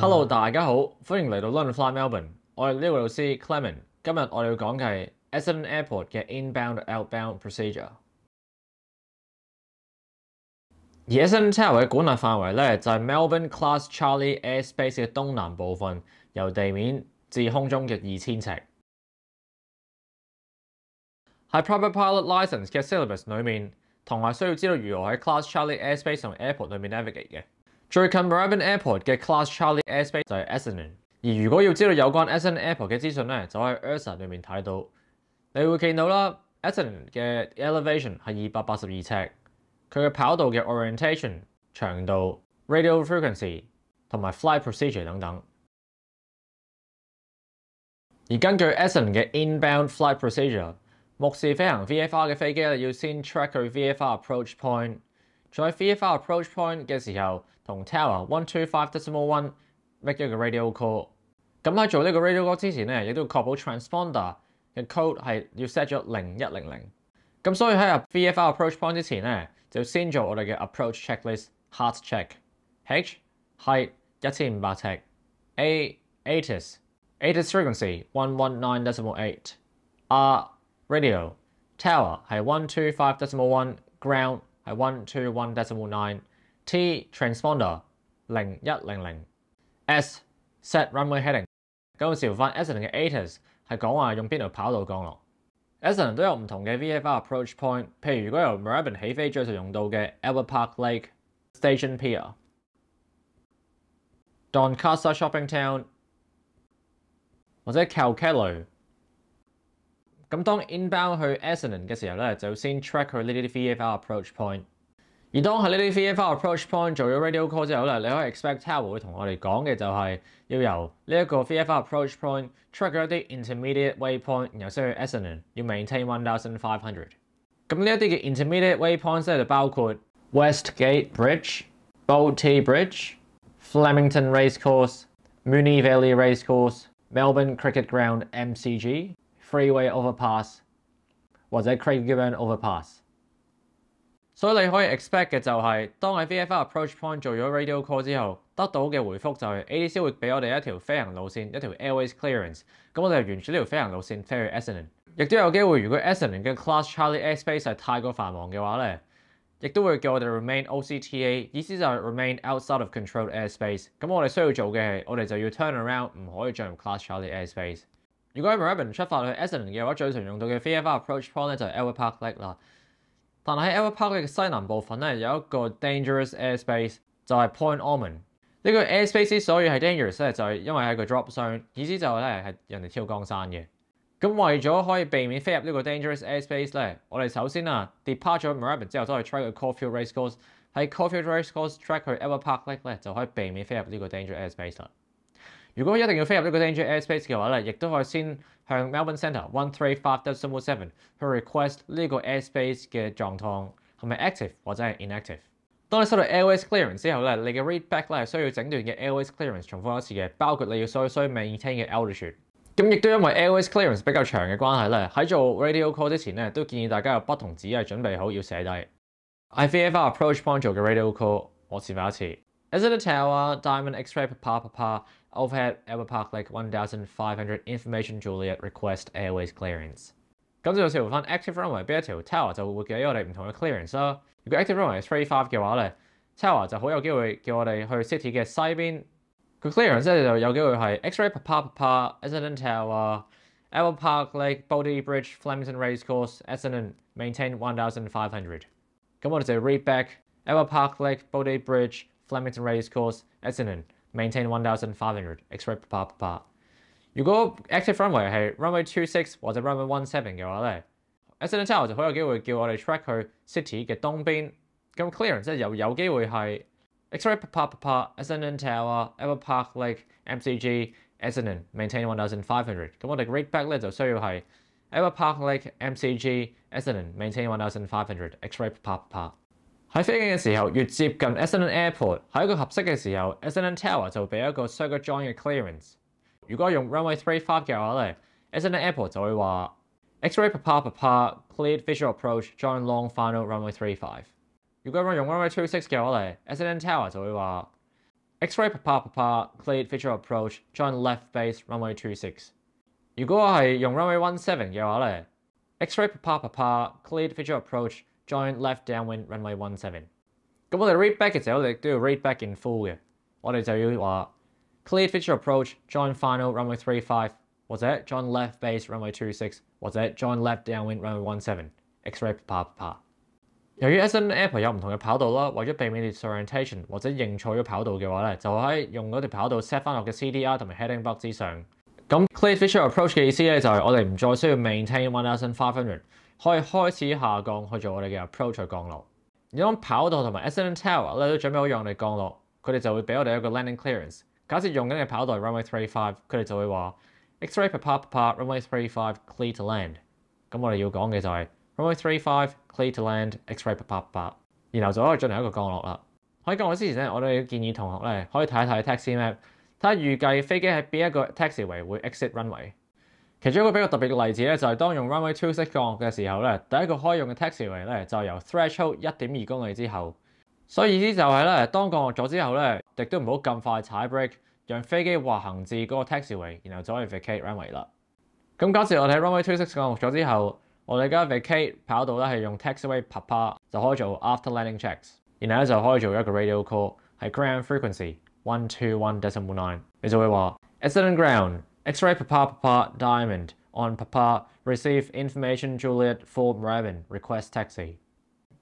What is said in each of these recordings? Hello， 大家好，歡迎嚟到 LearnFly Melbourne， 我係呢位老師 Clement。今日我哋要講嘅係 Essendon Airport 嘅 inbound outbound procedure。而 Essendon Tower 嘅管轄範圍咧就係 Melbourne Class Charlie Airspace 嘅東南部分，由地面至空中嘅2000尺。喺 Private Pilot License 嘅 syllabus 裏面，同學需要知道如何喺 Class Charlie Airspace 同 Airport 裏面 navigate 嘅。 最近 Melbourne Airport 嘅 Class Charlie Airspace 就係 Essendon， 而如果要知道有關 Essendon Airport 嘅資訊咧，就喺 ERSA 裏面睇到。你會見到啦 ，Essendon 嘅 elevation 係282尺，佢嘅跑道嘅 orientation、長度、radio frequency 同埋 flight procedure 等等。而根據 Essendon 嘅 inbound flight procedure， 目視飛行 VFR 嘅飛機要先 track 佢 VFR approach point。 在 VFR approach point 嘅時候，同 tower 125.1 make 一個 radio call。咁喺做呢個 radio call 之前咧，亦都要確保 transponder 嘅 code 係要 set 咗0100。咁所以喺 VFR approach point 之前咧，就先做我哋嘅 approach checklist hard check。H height 1500 尺 ，A ATIS frequency 119.8 ，R radio tower 係 125.1 ground。 係 121.9，T transponder 0100，S set runway heading。咁時翻 Essendon 嘅 ATIS 係講話用邊條跑道降落。Essendon 都有唔同嘅 VFR approach point， 譬如如果由 Melbourne 起飛最常用到嘅 Albert Park Lake、Station Pier、Doncaster Shopping Town 或者 Calcutta。 咁當 inbound 去 Essendon 嘅時候咧，就先 track 佢呢啲 VFR approach point。而當喺呢啲 VFR approach point 做咗 radio call 之後咧，你可以 expect tower 會同我哋講嘅就係要由呢一個 VFR approach point track 佢一啲 intermediate waypoint， 然後先去 Essendon 要 maintain 1500。咁呢一啲嘅 intermediate waypoints 咧就包括 West Gate Bridge、Bolte Bridge、Flemington Racecourse、Moonee Valley Racecourse、Melbourne Cricket Ground (MCG). Freeway overpass 或者 Craigieburn overpass， 所以你可以 expect 嘅就係當喺 VFR approach point 做咗 radio call 之後，得到嘅回覆就係 ATIS 會俾我哋一條飛行路線，一條 airways clearance， 咁我哋就沿住呢條飛行路線飛去 Essendon， 亦都有機會如果 Essendon 嘅 Class Charlie airspace 係太過繁忙嘅話咧，亦都會叫我哋 remain OCTA， 意思就係 remain outside of controlled airspace。咁我哋需要做嘅係我哋就要 turn around， 唔可以進入 Class Charlie airspace。 如果喺 Melbourne 出發去 Essendon 嘅話，最常用到嘅 VFR approach point 咧就係 Elwood Park Lake 啦。但係喺 Elwood Park Lake 嘅西南部分咧有一個 dangerous airspace， 就係 Point Ormond。呢個 airspace 之所以係 dangerous 咧，就係因為係個 drop zone， 意思就係咧係人哋跳江山嘅。咁為咗可以避免飛入呢個 dangerous airspace 咧，我哋首先啊 depart 咗 Melbourne 之後，都係 track 個 Caulfield Racecourse， 喺 Caulfield Racecourse track 去 Elwood Park Lake 咧，就可以避免飛入呢個 dangerous airspace 啦。 如果一定要飛入呢個 danger airspace 嘅話咧，亦都可以先向 Melbourne Centre 135.7 去 request 呢個 airspace 嘅狀況係咪 active 或者係 inactive。當你收到 airways clearance 之後咧，你嘅 readback 咧係需要整段嘅 airways clearance 重複一次嘅，包括你要需 maintain 嘅 altitude。咁亦都因為 airways clearance 比較長嘅關係咧，喺做 radio call 之前咧，都建議大家有不同指引準備好要寫低。喺 VFR approach point 做嘅 radio call， 我示範一次。 Essendon Tower, Diamond X-ray Papa, overhead Albert Park Lake 1500 information Juliet request airways clearance。咁就視乎翻 active runway 邊一條 tower 就會俾我哋唔同嘅 clearance 啦。如果 active runway 35嘅話咧 ，tower 就好有機會叫我哋去 city 嘅西邊。個 clearance 咧就有機會係 X-ray Papa, Essendon Tower, Albert Park Lake, Bolte Bridge, Flemington Racecourse, Essendon maintain 1500。咁我哋就 read back Albert Park Lake, Bolte Bridge。 Flemington Racecourse, Essendon, maintain 1500, expect papa papa。如果 active runway 係 runway 26或者 runway 17嘅話咧 ，Essendon Tower 就好有機會叫我哋 track 去 city 嘅東邊。咁 clearance 即係又有機會係 expect papa papa, Essendon Tower, Albert Park Lake, MCG, Essendon, maintain 1500。咁我哋 read back 咧就需要係 Albert Park Lake, MCG, Essendon, maintain 1500, expect papa papa。 喺飛緊嘅時候，越接近 Essendon Airport 喺一個合適嘅時候 ，Essendon Tower 就俾一個 circuit join 嘅 clearance。如果用 runway 35嘅話咧 ，Essendon Airport 就會話 X-ray Papa Papa cleared visual approach join long final runway 35。如果用 runway 26嘅話咧 ，Essendon Tower 就會話 X-ray papa, cleared feature approach, join left base, runway 26. 如果係用 runway 17嘅話咧 ，X-ray papa, cleared feature approach, join left downwind, runway 17。咁我哋 read back 嘅時候，我哋都要 read back in full 嘅，我哋就要話 cleared feature approach, join final, runway 35， 或者 join left base, runway 26， 或者 join left downwind, runway 17。X-ray papa。 由於 Essendon Airport 有唔同嘅跑道啦，為咗避免 disorientation 或者認錯咗跑道嘅話咧，就喺用嗰條跑道 set 翻落嘅 CDR 同埋 heading bug 之上。咁 clear feature approach 嘅意思咧就係我哋唔再需要 maintain 1500， 可以開始下降去做我哋嘅 approach 去降落。而當跑道同埋 Essendon Tower 咧都準備好讓我哋降落，佢哋就會俾我哋一個 landing clearance。假設用緊嘅跑道係 runway 35， 佢哋就會話 X-ray papa runway 35 clear to land。咁我哋要講嘅就係 runway 35 clear to land, X-ray papa， 然後就可以進行一個降落啦。喺降落之前咧，我哋建議同學咧可以睇一睇 taxi map， 睇下預計飛機喺邊一個 taxiway 會 exit runway。其中一個比較特別嘅例子咧，就係當用 runway 26降落嘅時候咧，第一個開用嘅 taxiway 咧就由 threshold 1.2公里之後。所以意思就係咧，當降落咗之後咧，亦都唔好咁快踩 brake， 讓飛機滑行至嗰個 taxiway， 然後就可以 vacate runway 啦。咁假設我哋喺 runway 26降落咗之後， 我哋而家 vacate 跑道咧係用 taxiway papa 就可以做 after landing checks， 然後咧就可以做一個 radio call 係 ground frequency 121.9， 你就會話 Essendon ground X-ray papa diamond on papa receive information Juliet 4 Brabant request taxi。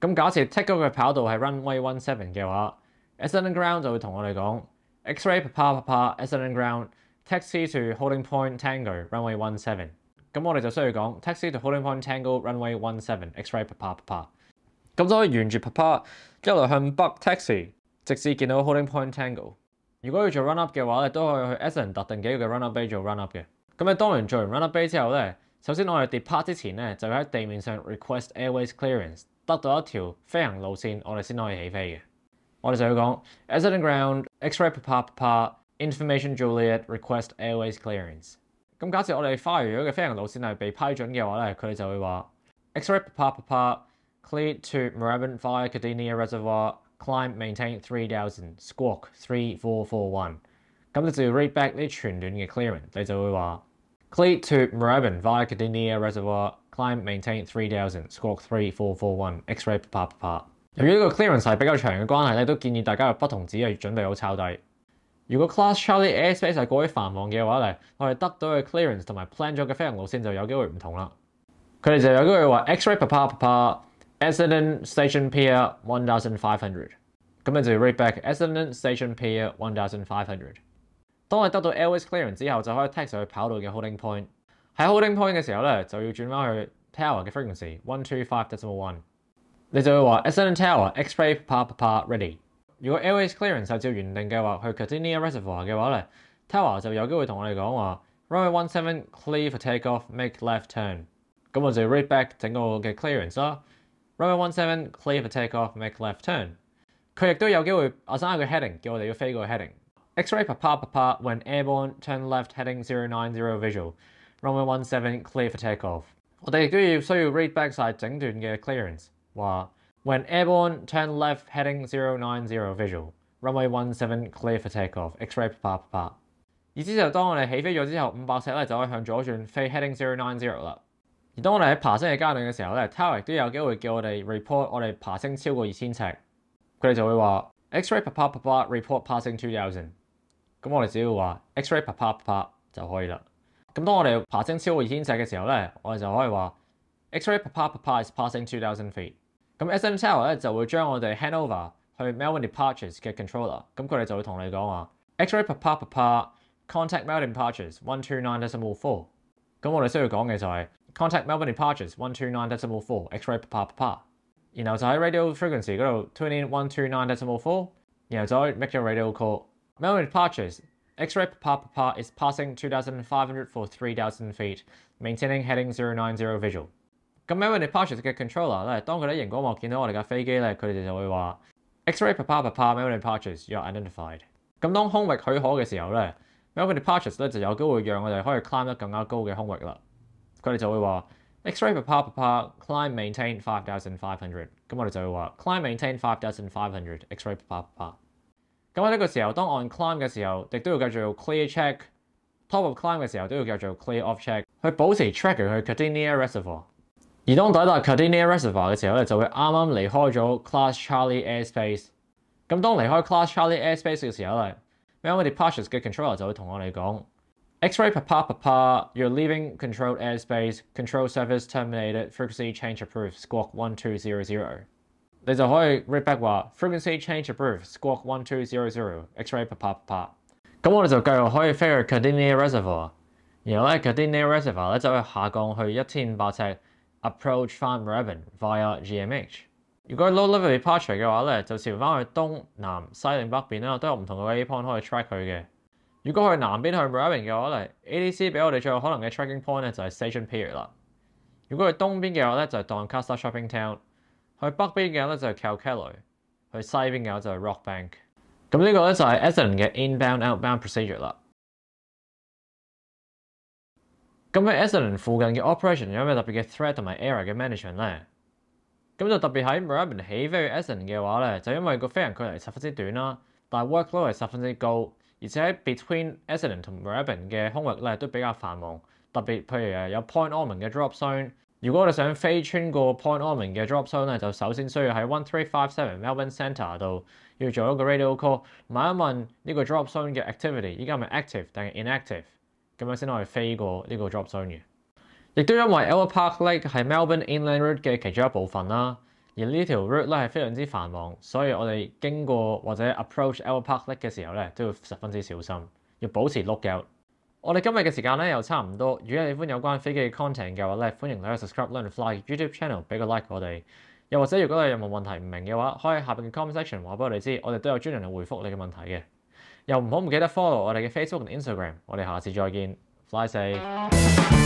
咁假設 take 嗰個跑道係 runway 17嘅話 ，Essendon ground 就會同我哋講 X-ray papa Essendon ground taxi to holding point tango runway 17。 咁我哋就需要講 taxi to holding point tango runway 17 X-ray papa， 咁就可以沿住 papa 一路向北 taxi， 直至見到 holding point tango。如果要做 run up 嘅話咧，都可以去 Essendon 特定幾個嘅 run up bay 做 run up 嘅。咁你當完做完 run up bay 之後咧，首先我哋 depart 之前咧，就要喺地面上 request airways clearance， 得到一條飛行路線，我哋先可以起飛嘅。我哋就要講 Essendon ground X-ray papa information Juliet request airways clearance。 咁假設我哋花園嘅飛行路線係被批准嘅話咧，佢哋就會話 X-ray papa clear to Moorabbin via Cardinia Reservoir, climb maintain 3000 squawk 3441。咁你就要 read back 呢全段嘅 clearance， 你就會話 clear to Moorabbin via Cardinia Reservoir, climb maintain 3000 squawk 3441 X-ray papa。由於呢個 clearance 係比較長嘅關係咧，都建議大家有不同紙係準備好抄底。 如果 Class Charlie Airspace 係過於繁忙嘅話咧，我哋得到嘅 clearance 同埋 plan 咗嘅飛行路線就有機會唔同啦。佢哋就有機會話 X-ray papa Essendon Station Pier 1500， 咁你就要 read back Essendon Station Pier 1500。當你得到 airways clearance 之後，就可以 taxi 去跑道嘅 holding point。喺 holding point 嘅時候咧，就要轉翻去 tower 嘅 frequency 125.1， 你就會話 Essendon Tower X-ray papa ready。 如果 airways clearance 係照原定計劃去 Cardinia Reservoir 嘅話咧 ，Tower 就有機會同我哋講話 runway 17 clear for take off make left turn。咁我就 read back 整個嘅 clearance 啦 ，runway 17 clear for take off make left turn。佢亦都有機會我生一個 heading 叫我哋要飛過 heading。X-ray papa when airborne turn left heading 090 visual runway 17 clear for take off。我哋亦都要需要 read back 曬整段嘅 clearance 話。 When airborne, turn left heading 090 visual, runway 17 clear for takeoff. X-ray papa。 意思就當我哋起飛咗之後，500尺咧就可以向左轉飛 heading 090啦。而當我哋喺爬升嘅階段嘅時候咧 ，Tower 亦都有機會叫我哋 report 我哋爬升超過2000尺，佢哋就會話 X-ray papa report passing 2000。咁我哋只要話 X-ray papa 就可以啦。咁當我哋爬升超過2000尺嘅時候咧，我哋就可以話 X-ray papa is passing 2000 feet。 咁 Essendon Tower 咧就會將我哋 hand over 去 Melbourne Departures 嘅 controller， 咁佢哋就會同你講話 X-ray papa contact Melbourne Departures 129.4。咁我哋需要講嘅就係 contact Melbourne Departures 129.4 X-ray papa， 然後就喺 radio frequency 嗰度 tune in 129.4， 然後就可以 make your radio call Melbourne Departures X-ray papa is passing 2500 for 3000 feet maintaining heading 090 visual。 咁 Melbourne Departures 嘅 controller 咧，當佢喺熒光幕見到我哋架飛機咧，佢哋就會話 X-ray papa Melbourne Departures you are identified。咁當空域許可嘅時候咧 ，Melbourne Departures 咧就有機會讓我哋可以 climb 得更加高嘅空域啦。佢哋就會話 X-ray papa climb maintain 5500。咁我哋就會話 climb maintain 5500 X-ray papa。咁喺呢個時候，當 on climb 嘅時候，亦都要繼續做 clear check。Top of climb 嘅時候都要繼續做 clear off check， 去保持 tracker 去 Cardinia Reservoir。而當抵達 Cardinia Reservoir 嘅時候咧，就會啱啱離開咗 Class Charlie Airspace。咁當離開 Class Charlie Airspace 嘅時候咧 ，Melbourne Departures 嘅 controller 就會同我哋講 ：X-ray papa papa, you're leaving controlled airspace. Control service terminated. Frequency change approved. Squawk 1200。你就可以 read back 話 frequency change approved. Squawk 1200。X-ray papa papa。咁我哋就繼續可以飛去 Cardinia Reservoir， 然後咧 Cardinia Reservoir 咧就可以下降去1500尺 ，approach 翻 Moorabbin via GMH。如果 low level departure 嘅話咧，就朝翻去東南西定北邊啦，都有唔同嘅 waypoint 可以 track 佢嘅。如果去南邊去 Moorabbin 嘅話咧 ，ATC 俾我哋最有可能嘅 tracking point 咧就係 Station Pier 啦。如果去東邊嘅話咧就係 Doncaster Shopping Town， 去北邊嘅話咧就係 Kalkello， 去西邊嘅話就係 Rockbank。 咁呢個咧就係 Essendon 嘅 inbound outbound procedure 啦。咁喺 Essendon 附近嘅 operation 有咩特別嘅 threat 同埋 error 嘅 management 咧？咁就特別喺 Moorabbin 起飛去 Essendon 嘅話咧，就因為個飛行距離10分之短啦，但 workload 係10分之高，而且喺 between Essendon 同 Moorabbin 嘅空域咧都比較繁忙。特別譬如有 Point Ormond 嘅 drop zone， 如果我哋想飛穿過 Point Ormond 嘅 drop zone 咧，就首先需要喺 1357 Melbourne Centre 度。 要做一個 radio call， 問一問呢個 drop zone 嘅 activity， 依家係咪 active 定係 inactive， 咁樣先可以飛過呢個 drop zone 嘅。亦都因為 Albert Park Lake 係 Melbourne Inland Route 嘅其中一部分啦，而呢條 route 咧係非常之繁忙，所以我哋經過或者 approach Albert Park Lake 嘅時候咧，都要十分之小心，要保持 lookout。我哋今日嘅時間咧又差唔多，如果你喜歡有關飛機嘅 content 嘅話咧，歡迎你去 subscribe LearnFly YouTube channel 俾個 like 我哋。 又或者，如果你有任何問題唔明嘅話，可以下邊嘅 comment section 話俾我哋知，我哋都有專人嚟回覆你嘅問題嘅。又唔好唔記得 follow 我哋嘅 Facebook 同 Instagram， 我哋下次再見 ，Fly safe。